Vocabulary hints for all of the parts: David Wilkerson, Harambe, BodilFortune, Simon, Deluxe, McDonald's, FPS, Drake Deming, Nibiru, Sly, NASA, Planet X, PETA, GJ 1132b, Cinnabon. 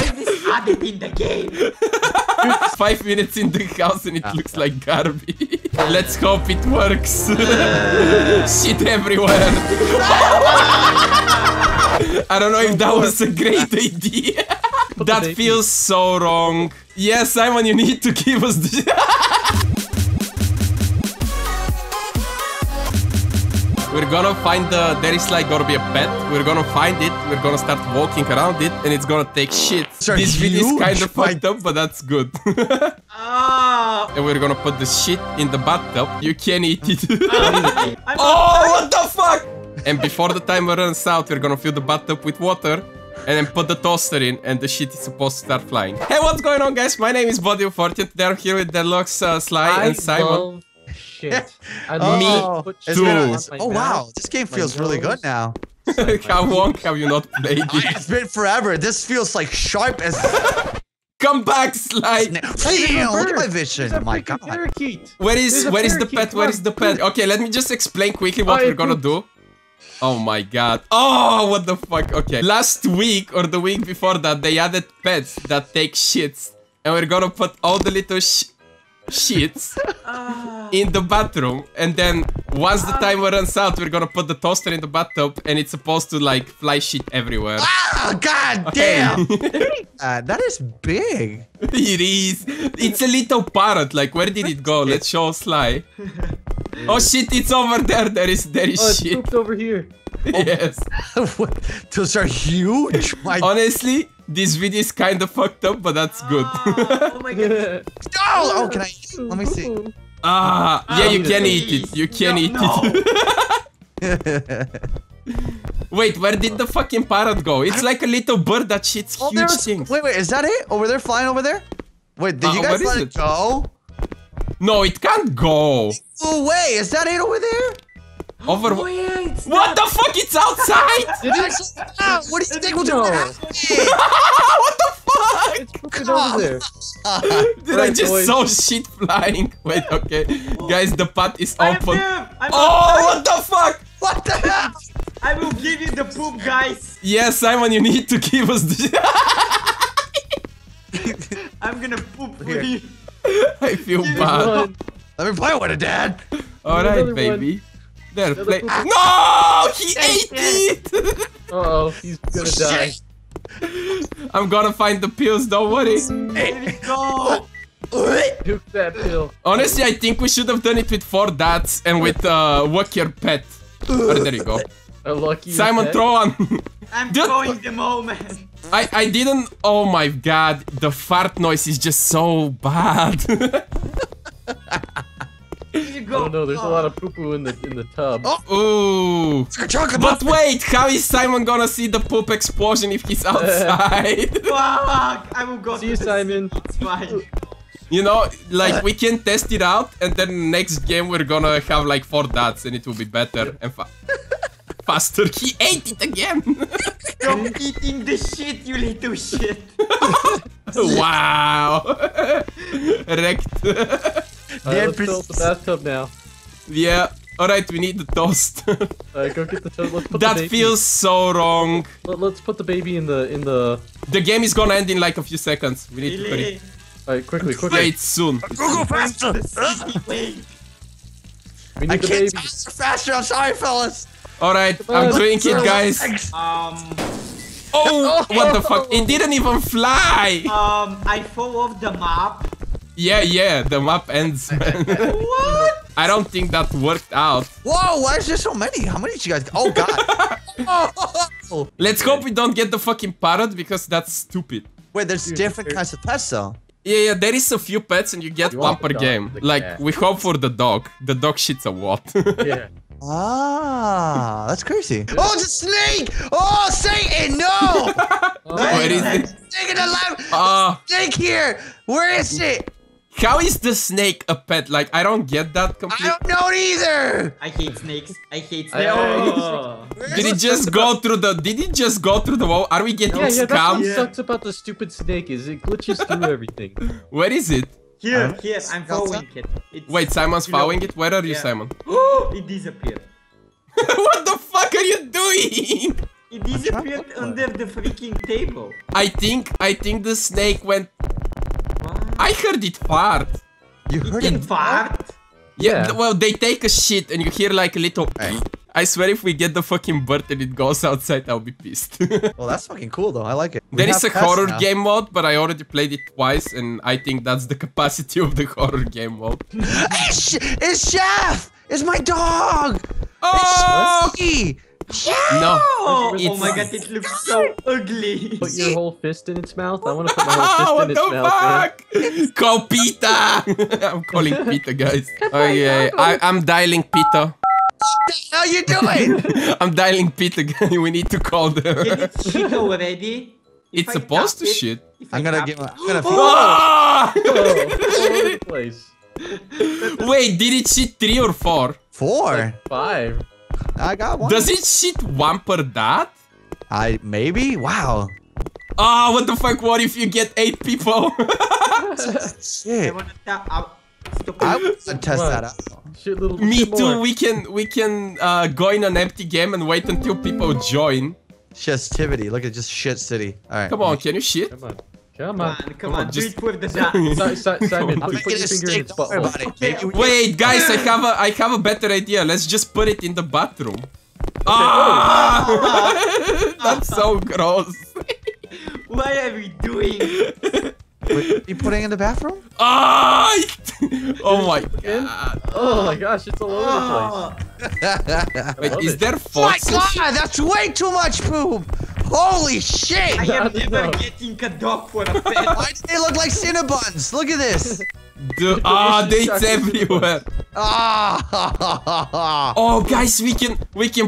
Why is this added in the game? 5 minutes in the house and it looks like garbage. Let's hope it works. Shit everywhere. I don't know if that was a great idea. That feels so wrong. Yes, yeah, Simon, you need to give us the... We're gonna find the... There is like gonna be a pet. We're gonna find it. We're gonna start walking around it. And it's gonna take shit. This video is kind of fucked up, but that's good. And we're gonna put the shit in the bathtub. You can eat it. Oh, what the fuck? And before the timer runs out, we're gonna fill the bathtub with water. And then put the toaster in, and the shit is supposed to start flying. Hey, what's going on, guys? My name is BodilFortune. Today I'm here with Deluxe, Sly, and Simon. Shit. Me too. Oh wow, this game feels really good now. How long have you not played it? It's been forever. This feels like sharp as... Come back, Sly. Damn, look at my vision. Oh my god. Where is the pet? Where is the pet? Okay, let me just explain quickly what we're gonna do. Oh my god. Oh, what the fuck? Okay. Last week or the week before that, they added pets that take shits. And we're gonna put all the little shits in the bathroom, and then once the timer runs out, we're gonna put the toaster in the bathtub, and it's supposed to like fly shit everywhere. Ah, god damn! That is big. It is. It's a little parrot. Like, where did it go? Let's show Sly. Oh shit! It's over there. There is shit. It's over here. Yes. Those are huge. Honestly, this video is kind of fucked up, but that's good. Oh my god. Oh, can I eat it? Let me see. Ah, yeah, you can eat it. You can eat it. Wait, where did the fucking parrot go? It's like a little bird that shits huge things. Wait, is that it? Over there, flying over there? Wait, did you guys let it go? No, it can't go. No way, is that it over there? Over what the fuck? It's outside! What do you think we'll do? What the fuck? It's fucking over there. Did I just saw shit flying? Wait, okay. Guys, the path is open. What the fuck? What the hell? I will give you the poop, guys. Yes, Simon, you need to give us the... I'm gonna poop for you. I feel bad. Let me play with it, Dad. Alright, baby. There, play. No! He ate it! Uh-oh, he's gonna die. I'm gonna find the pills, don't worry. Hey. Go! Took that pill. Honestly, I think we should have done it with 4 dots and with walk your pet. Oh, there you go. Lucky Simon, throw on. I'm going the moment. I didn't... Oh my god, the fart noise is just so bad. Oh no, there's a lot of poo-poo in the tub. Oh. Ooh. But wait, how is Simon gonna see the poop explosion if he's outside? Fuck! I will go. See you, Simon. It's fine. You know, like, we can test it out, and then next game we're gonna have like 4 dots, and it will be better and faster. He ate it again. Stop eating the shit, you little shit. Wow. Wrecked. Let's fill the bathtub now. Yeah. Alright, we need the toast. Alright, go get the toast. Let's put the baby. Feels so wrong. Let's put the baby in the... The game is gonna end in like a few seconds. We need to hurry. Alright, quickly. Wait, soon. Go faster! We need the baby. Faster, I'm sorry, fellas. Alright, I'm doing it, guys. Oh, what the fuck? It didn't even fly! I fall off the map. Yeah, the map ends, man. What? I don't think that worked out. Whoa, why is there so many? How many did you guys... Oh, God. Let's hope we don't get the fucking parrot, because that's stupid. Wait, there's different kinds of pets, though. Yeah, there is a few pets, and you get one per game. Like, we hope for the dog. The dog shits a lot. Yeah. Ah, that's crazy. Oh, it's a snake! Oh, Satan, no! Where is it? Snake in the lab! Snake here! Where is it? How is the snake a pet? Like, I don't get that completely. I don't know it either! I hate snakes. I hate snakes. Did it just go through the wall? Are we getting scammed? That's what sucks about the stupid snake is it glitches through everything. Where is it? Here, I'm following it. Wait, Simon's following it? Where are you, Simon? It disappeared. What the fuck are you doing? It disappeared under the freaking table. I think the snake went. What? I heard it fart. You heard it fart? Yeah. Well, they take a shit and you hear like a little. I swear, if we get the fucking bird and it goes outside, I'll be pissed. Well, that's fucking cool though. I like it. There is a horror game mode, but I already played it twice, and I think that's the capacity of the horror game mode. It's Chef! It's my dog! Oh! It's Chef! No. Oh my god, it looks so ugly. Put your whole fist in its mouth. I want to put my whole fist in its mouth. What the fuck? Call PETA! I'm calling PETA, guys. Okay, I'm dialing PETA. How you doing? I'm dialing Peter. We need to call them. Can it shit already? It's supposed to shit. I'm gonna give up. Wait, did it shit 3 or 4? 4? Like 5. I got 1. Does it shit 1 per dot? Maybe? Wow. Oh, what the fuck? What if you get 8 people? Shit. I would test that out. Me too. We can go in an empty game and wait until people join. Chestivity. Look at just shit city. All right. Come on, can you shit? Come on. Just put the Simon, put your finger in its butt. Wait, guys, I have a better idea. Let's just put it in the bathroom. Ah! That's so gross. Why are we doing? Wait, you putting in the bathroom? Oh, oh my god. Oh my gosh, it's all over the place. Wait, is there foxes? My god, that's way too much poop! Holy shit! I am never getting a dog for a pet. Why do they look like Cinnabons? Look at this! Ah, dates everywhere! Oh, guys, we can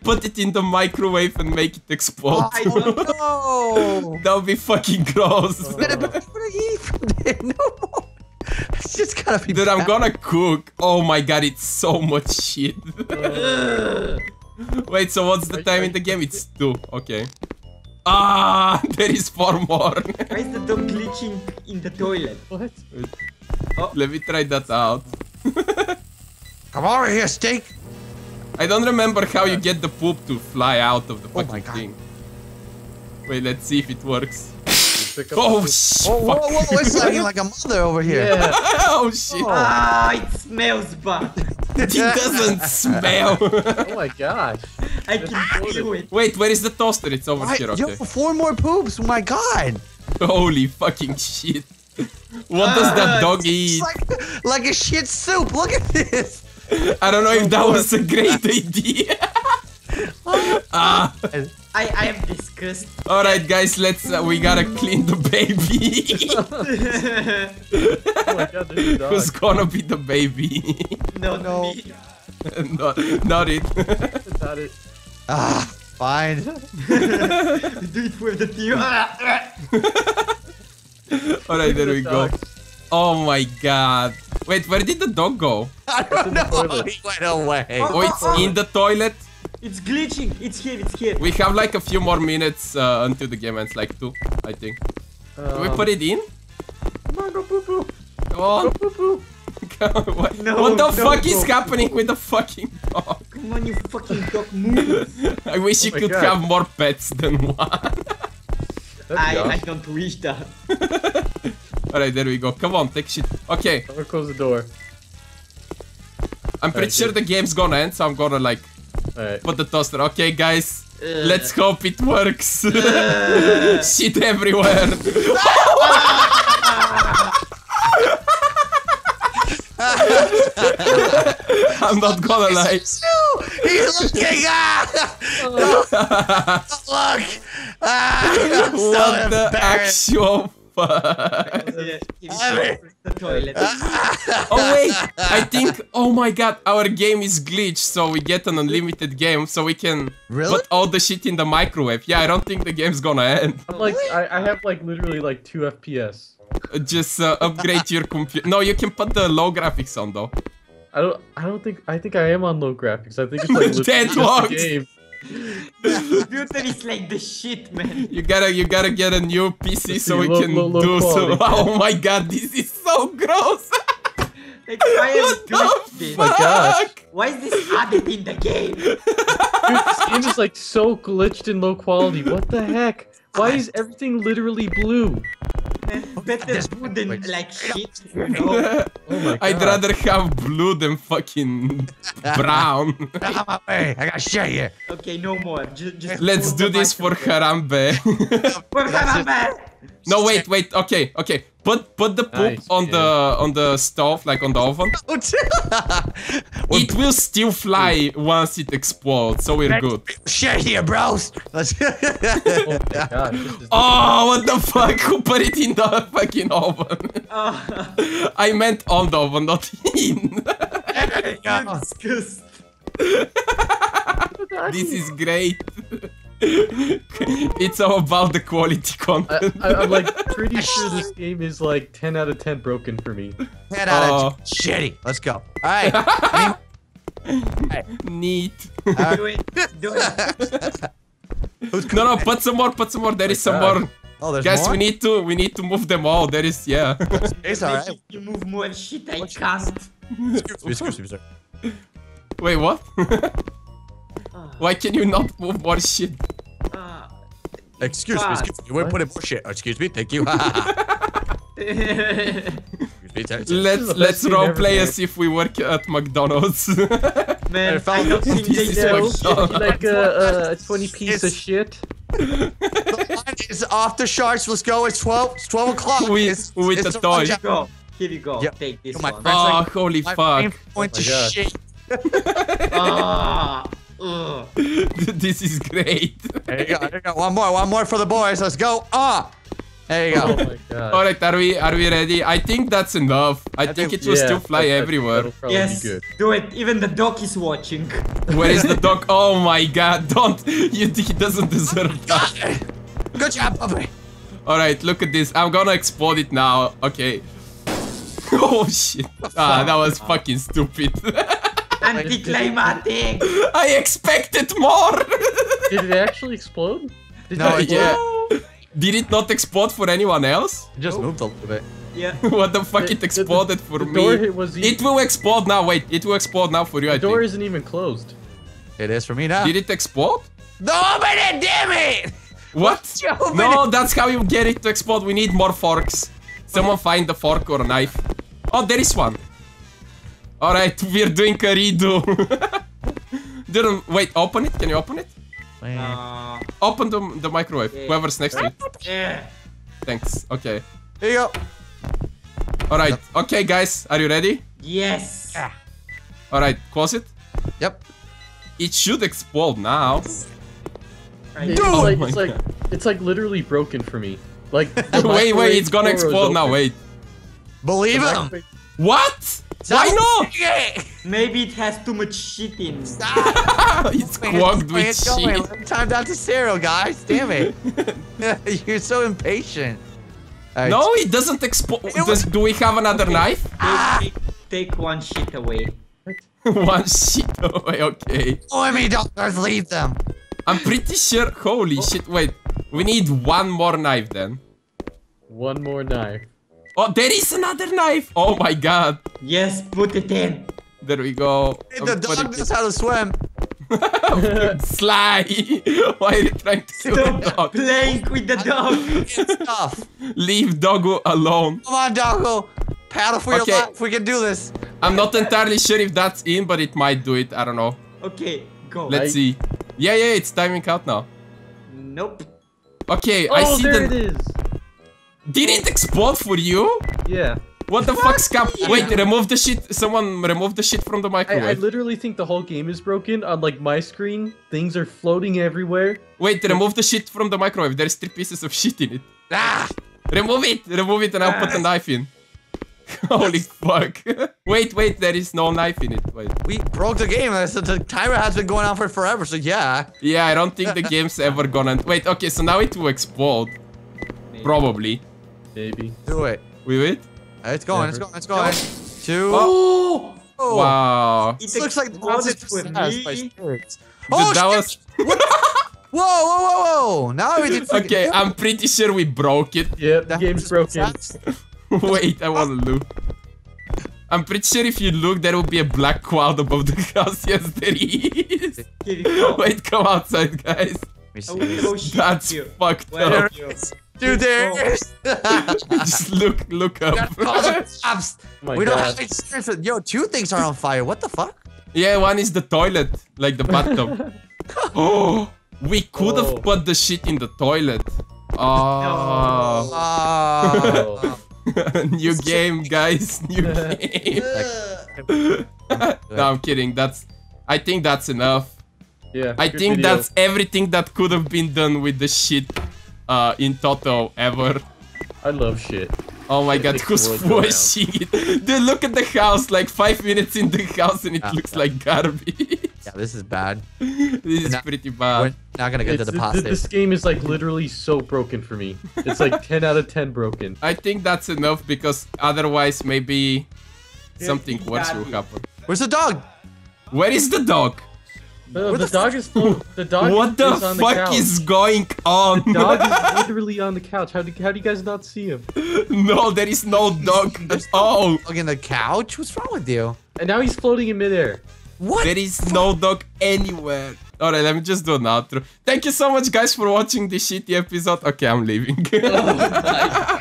put it in the microwave and make it explode. I don't know. That would be fucking gross. It's just gotta be. Dude, bad. I'm gonna cook. Oh my god, it's so much shit. Wait, so what's the time in the game? It's 2. Okay. Ah, there is 4 more. Why is the dog glitching in the toilet? What? Oh. Let me try that out. Come over here, steak! I don't remember how you get the poop to fly out of the fucking thing. Wait, let's see if it works. Oh, shit! Oh, whoa, whoa, it's like a mother over here. Yeah. Oh, shit. Ah, oh, it smells bad. It doesn't smell. Oh, my gosh. I can feel it. Wait, where is the toaster? It's over here. Okay. Yo, 4 more poops. My god. Holy fucking shit. What does that dog eat? Like a shit soup. Look at this. I don't know if that was a great idea. I am disgusted. All right, guys, let's. We gotta clean the baby. Oh my god, there's a dog. Who's gonna be the baby? No. not it. Not it. Ah, fine. Do it with the team. Alright, there we go. Oh my god. Wait, where did the dog go? I don't know. He went away. Oh, it's in the toilet? It's glitching. It's here. We have like a few more minutes until the game ends. Like 2, I think. Do we put it in? Come on, go poo poo. Come on. Go poo poo. What the fuck is happening with the fucking dog? Come on, you fucking dog, move. I wish you could have more pets than 1. I don't wish that. Alright, there we go. Come on, take shit. Okay. I'm gonna close the door. I'm pretty sure the game's gonna end, so I'm gonna like put the toaster. Okay, guys. Let's hope it works. Shit everywhere. I'm not gonna lie. He's looking Look! I'm so what the actual fuck? Oh wait, I think, oh my god, our game is glitched, so we get an unlimited game, so we can put all the shit in the microwave. Yeah, I don't think the game's gonna end. I'm like, I have like literally like 2 FPS. Just upgrade your computer. No, you can put the low graphics on though. I think I am on low graphics. I think it's like just the game. Computer is like the shit, man. You gotta get a new PC so we can do some. Oh my god, this is so gross. Like, I am doing my gosh. Why is this added in the game? Dude, this game is like so glitched and low quality. What the heck? Why is everything literally blue? Better blue than like shit, you know? Oh my God. I'd rather have blue than fucking brown. Hey, I gotta show you. Okay, no more. Just let's do this for Harambe. For Harambe! No, wait, wait. Okay, okay. Put the poop nice, on the stove, like on the oven. It will still fly once it explodes, so we're good. Share here, bros. Oh, my God. Oh, what the fuck? Who put it in the fucking oven? I meant on the oven, not in. This is great. It's all about the quality content. I'm like pretty sure this game is like 10 out of 10 broken for me. 10 out of 10. Shitty. Let's go. Alright. Neat. Do it. No, put some more. There is some more. Oh, there's more? Guys, we need to move them all. There is, yeah. It's alright. You move more shit I cast. Excuse me, sir. Wait, what? Why can you not move more shit? Excuse me. You won't put in more shit. Excuse me, thank you. Let's roleplay as if we work at McDonald's. Man, I don't think they know. Like a 20 piece of shit. The line is off the charts. Let's go. It's 12. It's 12 o'clock. With the toy. Here you go. Yep. Take this one. Oh, holy fuck. Point to shit. This is great. There you go. One more for the boys. Let's go. There you go. Oh my God. All right, are we ready? I think that's enough. I think it will still fly everywhere. Yes, do it. Even the dog is watching. Where is the dog? Oh my God! Don't. He doesn't deserve that. Good job, Bobby. All right, look at this. I'm gonna explode it now. Okay. Oh shit! That was fucking stupid. Anticlimactic! I expected more! Did it actually explode? No, yeah. Did it not explode for anyone else? It just moved a little bit. Yeah. What the fuck? It exploded for me. It will explode now. Wait, it will explode now for you, I think. The door isn't even closed. It is for me now. Did it explode? No, open it, damn it! What? No, that's how you get it to explode. We need more forks. Someone find the fork or knife. Oh, there is one. Alright, we're doing a redo. Dude, wait, open it? Can you open it? Open the microwave, whoever's next to it. Thanks, okay. Here you go. Alright, okay guys, are you ready? Yes. Alright, close it. Yep. It should explode now. Dude, it's like literally broken for me. Like, wait, it's gonna explode now, wait. Believe him! What? Why not? Maybe it has too much shit in. Stop! It's clogged with shit. Time down to zero, guys. Damn it. You're so impatient. Right. No, it doesn't explode. Do we have another knife? Take one shit away. One shit away, okay. Oh, me doctors, leave them. I'm pretty sure. Holy shit, wait. We need one more knife then. One more knife. Oh, there is another knife! Oh my God! Yes, put it in. There we go. The dog knows how to swim. Sly! Why are you trying to kill the dog? Playing with the dog. Stuff. Leave Doggo alone. Come on, Doggo. Paddle for your life. We can do this. I'm not entirely sure if that's in, but it might do it. I don't know. Okay, go. Let's see. Yeah, it's timing out now. Nope. Okay, I see the. Oh, there it is. Did it explode for you? Yeah. What the fuck's up? Wait, remove the shit. Someone remove the shit from the microwave. I literally think the whole game is broken. On like my screen, things are floating everywhere. Wait, remove the shit from the microwave. There's 3 pieces of shit in it. Ah! Remove it and I'll put the knife in. Holy fuck. Wait, there is no knife in it. Wait. We broke the game. The timer has been going on for forever, so yeah. Yeah, I don't think the game's ever gonna... Wait, okay, so now it will explode. Maybe. Probably. Maybe. Do it. We wait? It's going, it's going. Two. Oh! Wow. It looks like the closet with me. Oh, that was... Whoa! Now we did... Okay, I'm pretty sure we broke it. Yep, the game's broken. Wait, I want to loop. I'm pretty sure if you look, there will be a black cloud above the house. Yes, there is. Wait, come outside, guys. That's fucked up. Dude, there's... Just look up. We don't have to... Yo, two things are on fire. What the fuck? Yeah, one is the toilet, like the bathtub. Oh, we could have put the shit in the toilet. Oh. New game, guys. New game. No, I'm kidding. I think that's enough. Yeah. I think that's everything that could have been done with the shit in Toto ever. I love shit. Oh my god, who's washing it? Dude, look at the house. Like 5 minutes in the house and it looks like garbage. Yeah, this is bad. This is pretty bad. We're not gonna get to the pasta. This game is like literally so broken for me. It's like 10 out of 10 broken. I think that's enough because otherwise maybe something worse will happen. Where's the dog? Where is the dog? The dog is full. The dog is on the couch. What the fuck is going on? The dog is literally on the couch. How do you guys not see him? No, there is no dog at all. Dog on the couch? What's wrong with you? And now he's floating in midair. What? There is no dog anywhere. Alright, let me just do an outro. Thank you so much, guys, for watching this shitty episode. Okay, I'm leaving. Oh,